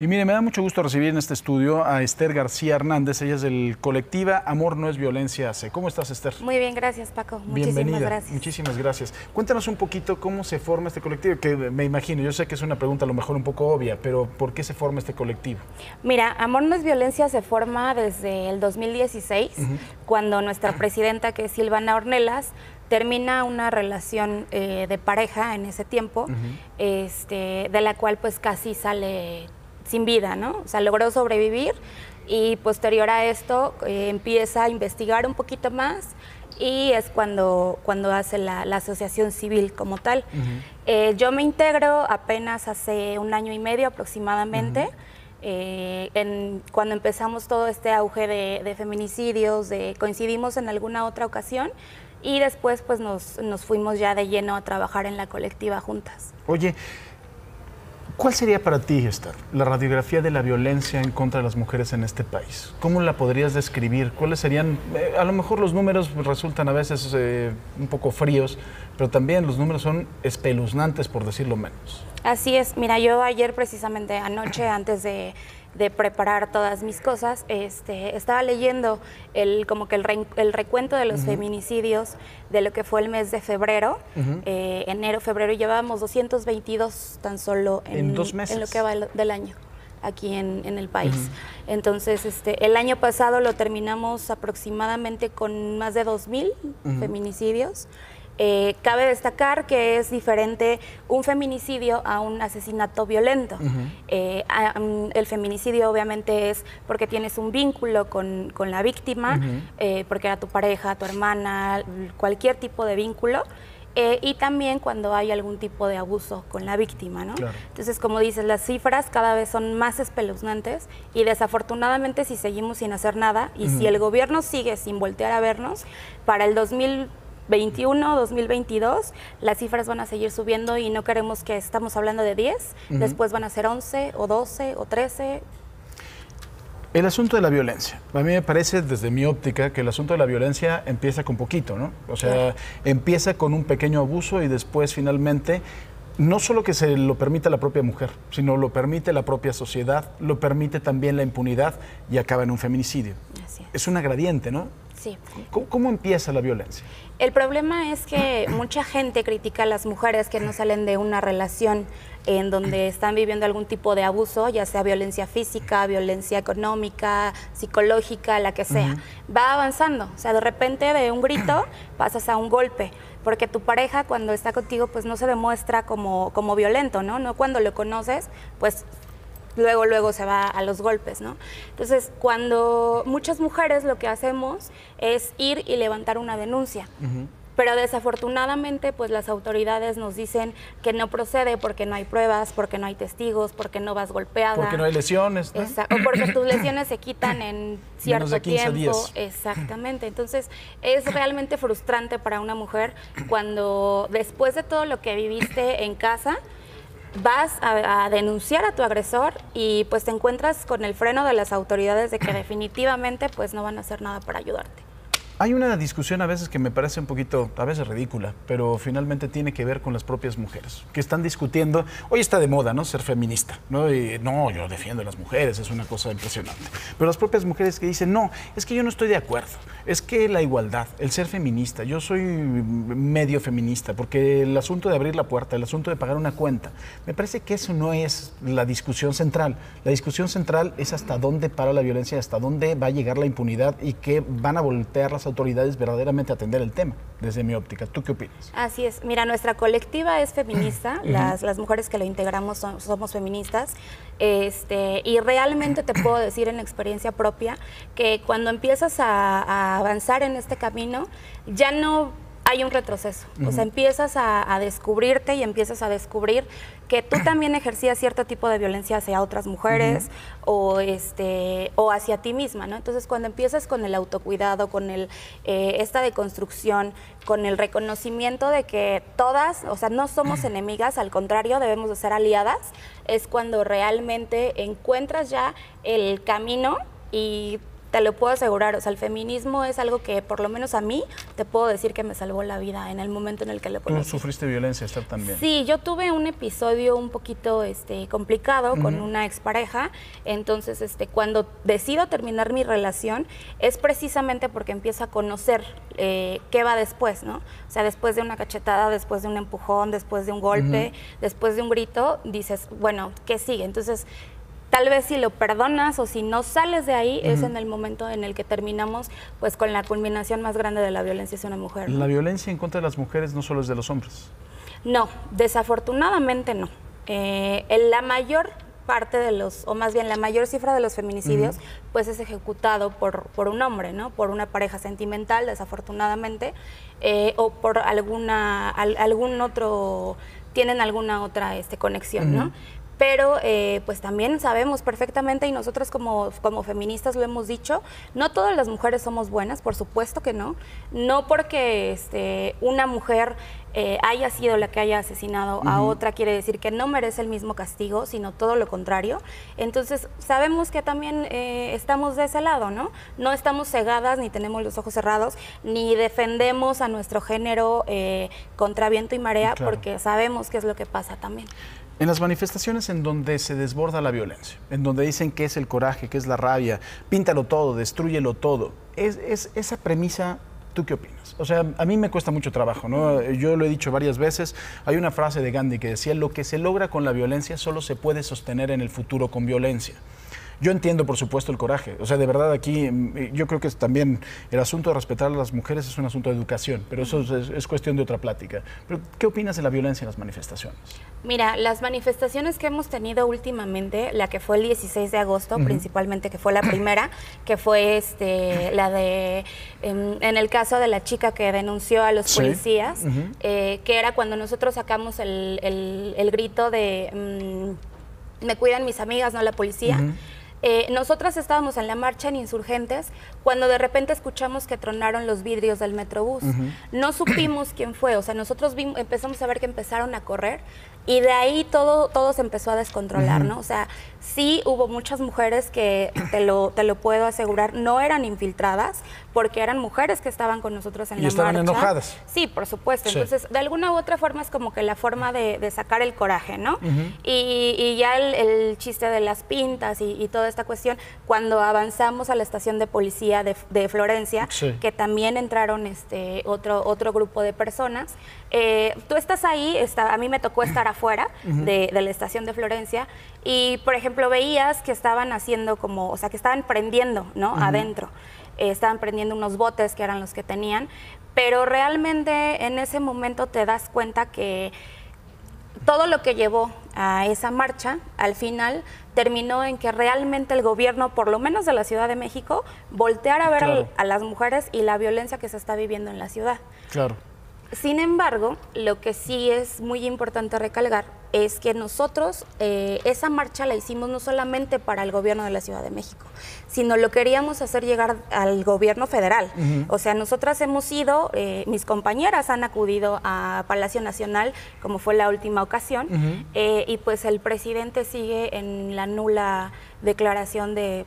Y mire, me da mucho gusto recibir en este estudio a Esther García Hernández. Ella es del colectiva Amor No es Violencia AC. ¿Cómo estás, Esther? Muy bien, gracias, Paco. Bienvenida. Muchísimas gracias. Muchísimas gracias. Cuéntanos un poquito cómo se forma este colectivo, que me imagino, yo sé que es una pregunta a lo mejor un poco obvia, pero ¿por qué se forma este colectivo? Mira, Amor No es Violencia se forma desde el 2016, cuando nuestra presidenta, que es Silvana Ornelas, termina una relación de pareja en ese tiempo, de la cual pues casi sale sin vida, ¿no? O sea, logró sobrevivir y posterior a esto empieza a investigar un poquito más y es cuando hace la asociación civil como tal. Yo me integro apenas hace 1 año y medio aproximadamente, cuando empezamos todo este auge de feminicidios, coincidimos en alguna otra ocasión. Y después pues nos fuimos ya de lleno a trabajar en la colectiva juntas. Oye, ¿cuál sería para ti, Esther, la radiografía de la violencia en contra de las mujeres en este país? ¿Cómo la podrías describir? ¿Cuáles serían? A lo mejor los números resultan a veces un poco fríos, pero también los números son espeluznantes, por decirlo menos. Así es. Mira, yo ayer precisamente anoche, antes de preparar todas mis cosas, estaba leyendo el recuento de los feminicidios de lo que fue el mes de febrero, enero, febrero, y llevábamos 222 tan solo en 2 meses. En lo que va del año aquí en el país. Entonces, el año pasado lo terminamos aproximadamente con más de 2.000 feminicidios. Cabe destacar que es diferente un feminicidio a un asesinato violento. El feminicidio obviamente es porque tienes un vínculo con la víctima, porque era tu pareja, tu hermana, cualquier tipo de vínculo. Y también cuando hay algún tipo de abuso con la víctima, ¿no? Claro. Entonces, como dices, las cifras cada vez son más espeluznantes y desafortunadamente si seguimos sin hacer nada y si el gobierno sigue sin voltear a vernos, para el 2021, 2022, las cifras van a seguir subiendo y no queremos que estamos hablando de 10, después van a ser 11 o 12 o 13. El asunto de la violencia. A mí me parece, desde mi óptica, que el asunto de la violencia empieza con poquito, ¿no? O sea, empieza con un pequeño abuso y después finalmente, no solo que se lo permita la propia mujer, sino lo permite la propia sociedad, lo permite también la impunidad y acaba en un feminicidio. Así es. Es una gradiente, ¿no? Sí. ¿Cómo empieza la violencia? El problema es que mucha gente critica a las mujeres que no salen de una relación en donde están viviendo algún tipo de abuso, ya sea violencia física, violencia económica, psicológica, la que sea. Va avanzando, o sea, de repente de un grito pasas a un golpe, porque tu pareja cuando está contigo pues no se demuestra como violento, ¿no? No cuando lo conoces, pues luego se va a los golpes, ¿no? Entonces, cuando muchas mujeres lo que hacemos es ir y levantar una denuncia, pero desafortunadamente pues las autoridades nos dicen que no procede porque no hay pruebas, porque no hay testigos, porque no vas golpeada. Porque no hay lesiones, ¿no? Exacto, o porque tus lesiones se quitan en cierto menos de 15 días. Exactamente. Entonces, es realmente frustrante para una mujer cuando después de todo lo que viviste en casa, vas a denunciar a tu agresor y pues te encuentras con el freno de las autoridades de que definitivamente pues no van a hacer nada para ayudarte. Hay una discusión a veces que me parece un poquito, a veces ridícula, pero finalmente tiene que ver con las propias mujeres, que están discutiendo, hoy está de moda, ¿no?, ser feminista, ¿no? Y, no, yo defiendo a las mujeres, es una cosa impresionante. Pero las propias mujeres que dicen, no, es que yo no estoy de acuerdo, es que la igualdad, el ser feminista, yo soy medio feminista, porque el asunto de abrir la puerta, el asunto de pagar una cuenta, me parece que eso no es la discusión central. La discusión central es hasta dónde para la violencia, hasta dónde va a llegar la impunidad y que van a voltear las autoridades verdaderamente atender el tema, desde mi óptica. ¿Tú qué opinas? Así es. Mira, nuestra colectiva es feminista, las mujeres que lo integramos somos feministas, y realmente te puedo decir en experiencia propia que cuando empiezas a avanzar en este camino, ya no hay un retroceso, o sea, empiezas a descubrirte y empiezas a descubrir que tú también ejercías cierto tipo de violencia hacia otras mujeres o hacia ti misma, ¿no? Entonces, cuando empiezas con el autocuidado, con esta deconstrucción, con el reconocimiento de que todas, o sea, no somos enemigas, al contrario, debemos de ser aliadas, es cuando realmente encuentras ya el camino y te lo puedo asegurar, o sea, el feminismo es algo que por lo menos a mí te puedo decir que me salvó la vida en el momento en el que lo conocí. ¿Tú sufriste violencia, Esther, también? Sí, yo tuve un episodio un poquito complicado con una expareja, entonces cuando decido terminar mi relación es precisamente porque empiezo a conocer qué va después, ¿no? O sea, después de una cachetada, después de un empujón, después de un golpe, después de un grito, dices, bueno, ¿qué sigue? Entonces, tal vez si lo perdonas o si no sales de ahí, es en el momento en el que terminamos pues con la culminación más grande de la violencia hacia una mujer, ¿no? La violencia en contra de las mujeres no solo es de los hombres. No, desafortunadamente no. La mayor parte de los, o más bien la mayor cifra de los feminicidios, pues es ejecutado por un hombre, ¿no? Por una pareja sentimental, desafortunadamente, o por algún otro, tienen alguna otra conexión, ¿no? Pero pues también sabemos perfectamente, y nosotras como feministas lo hemos dicho, no todas las mujeres somos buenas, por supuesto que no. No porque una mujer haya sido la que haya asesinado a otra quiere decir que no merece el mismo castigo, sino todo lo contrario. Entonces sabemos que también estamos de ese lado, ¿no? No estamos cegadas, ni tenemos los ojos cerrados, ni defendemos a nuestro género contra viento y marea, claro, porque sabemos qué es lo que pasa también. En las manifestaciones en donde se desborda la violencia, en donde dicen que es el coraje, que es la rabia, píntalo todo, destrúyelo todo, es esa premisa, ¿tú qué opinas? O sea, a mí me cuesta mucho trabajo, ¿no? Yo lo he dicho varias veces, hay una frase de Gandhi que decía, lo que se logra con la violencia solo se puede sostener en el futuro con violencia. Yo entiendo, por supuesto, el coraje. O sea, de verdad, aquí yo creo que también el asunto de respetar a las mujeres es un asunto de educación, pero eso es cuestión de otra plática. Pero, ¿qué opinas de la violencia en las manifestaciones? Mira, las manifestaciones que hemos tenido últimamente, la que fue el 16 de agosto, principalmente, que fue la primera, que fue la de, en el caso de la chica que denunció a los policías, que era cuando nosotros sacamos el grito de me cuidan mis amigas, no la policía. Nosotras estábamos en la marcha en Insurgentes cuando de repente escuchamos que tronaron los vidrios del Metrobús. No supimos quién fue, o sea, nosotros empezamos a ver que empezaron a correr y de ahí todo se empezó a descontrolar, ¿no? O sea, sí hubo muchas mujeres que, te lo puedo asegurar, no eran infiltradas porque eran mujeres que estaban con nosotros en la marcha. ¿Y estaban enojadas? Sí, por supuesto. Sí. Entonces, de alguna u otra forma es como que la forma de sacar el coraje, ¿no? Y ya el chiste de las pintas y todo esta cuestión, cuando avanzamos a la estación de policía de Florencia, que también entraron otro grupo de personas, tú estás ahí, a mí me tocó estar afuera de la estación de Florencia y, por ejemplo, veías que estaban haciendo como, o sea, que estaban prendiendo, ¿no? Adentro, estaban prendiendo unos botes que eran los que tenían, pero realmente en ese momento te das cuenta que todo lo que llevó a esa marcha, al final, terminó en que realmente el gobierno, por lo menos de la Ciudad de México, volteara a ver a las mujeres y la violencia que se está viviendo en la ciudad. Claro. Sin embargo, lo que sí es muy importante recalcar es que nosotros esa marcha la hicimos no solamente para el gobierno de la Ciudad de México, sino lo queríamos hacer llegar al gobierno federal. O sea, nosotras hemos ido, mis compañeras han acudido a Palacio Nacional, como fue la última ocasión, y pues el presidente sigue en la nula declaración de,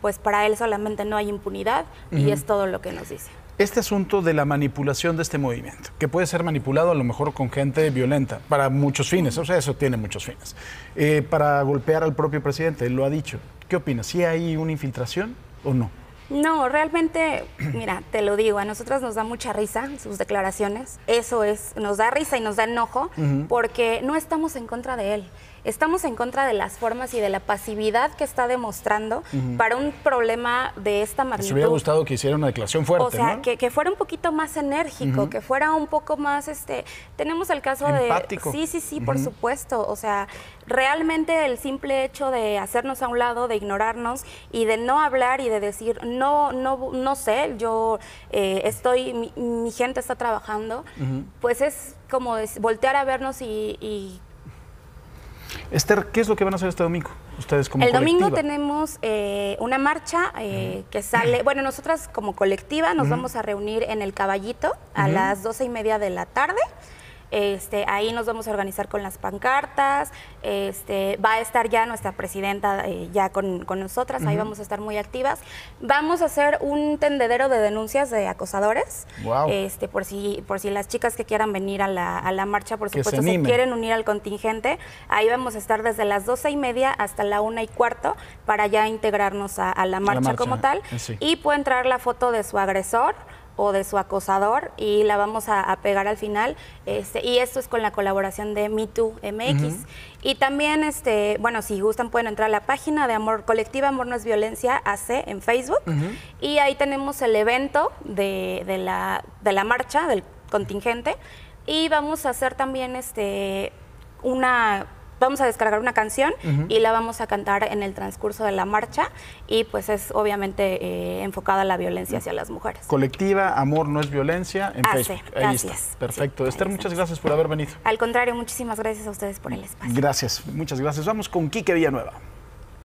pues para él solamente no hay impunidad, y es todo lo que nos dice. Este asunto de la manipulación de este movimiento, que puede ser manipulado a lo mejor con gente violenta, para muchos fines, o sea, eso tiene muchos fines, para golpear al propio presidente, él lo ha dicho. ¿Qué opinas? ¿Sí hay una infiltración o no? No, realmente, mira, te lo digo, a nosotras nos da mucha risa sus declaraciones, eso es, nos da risa y nos da enojo, porque no estamos en contra de él, estamos en contra de las formas y de la pasividad que está demostrando para un problema de esta magnitud. Me hubiera gustado que hiciera una declaración fuerte, o sea, ¿no? Que fuera un poquito más enérgico, que fuera un poco más, tenemos el caso empático. De... Sí, por supuesto, o sea, realmente el simple hecho de hacernos a un lado, de ignorarnos y de no hablar y de decir, no sé, yo mi gente está trabajando, pues es como voltear a vernos y... Esther, ¿qué es lo que van a hacer este domingo? Ustedes como colectiva. El domingo tenemos una marcha que sale, bueno, nosotras como colectiva nos vamos a reunir en El Caballito a las 12:30 de la tarde. Ahí nos vamos a organizar con las pancartas, va a estar ya nuestra presidenta ya con nosotras, ahí vamos a estar muy activas. Vamos a hacer un tendedero de denuncias de acosadores, wow. Por si las chicas que quieran venir a la marcha, por supuesto, se quieren unir al contingente, ahí vamos a estar desde las 12:30 hasta la 1:15 para ya integrarnos a la marcha como tal, sí. Y puede entrar la foto de su agresor o de su acosador y la vamos a pegar al final, y esto es con la colaboración de Me Too MX. Y también, bueno, si gustan pueden entrar a la página de Colectiva Amor No es Violencia AC en Facebook, y ahí tenemos el evento de la marcha, del contingente, y vamos a hacer también vamos a descargar una canción y la vamos a cantar en el transcurso de la marcha, y pues es obviamente enfocada a la violencia hacia las mujeres. Colectiva Amor No es Violencia en Facebook. Ahí está. Perfecto. Sí, Esther, muchas gracias por haber venido. Al contrario, muchísimas gracias a ustedes por el espacio. Gracias, muchas gracias. Vamos con Quique Villanueva.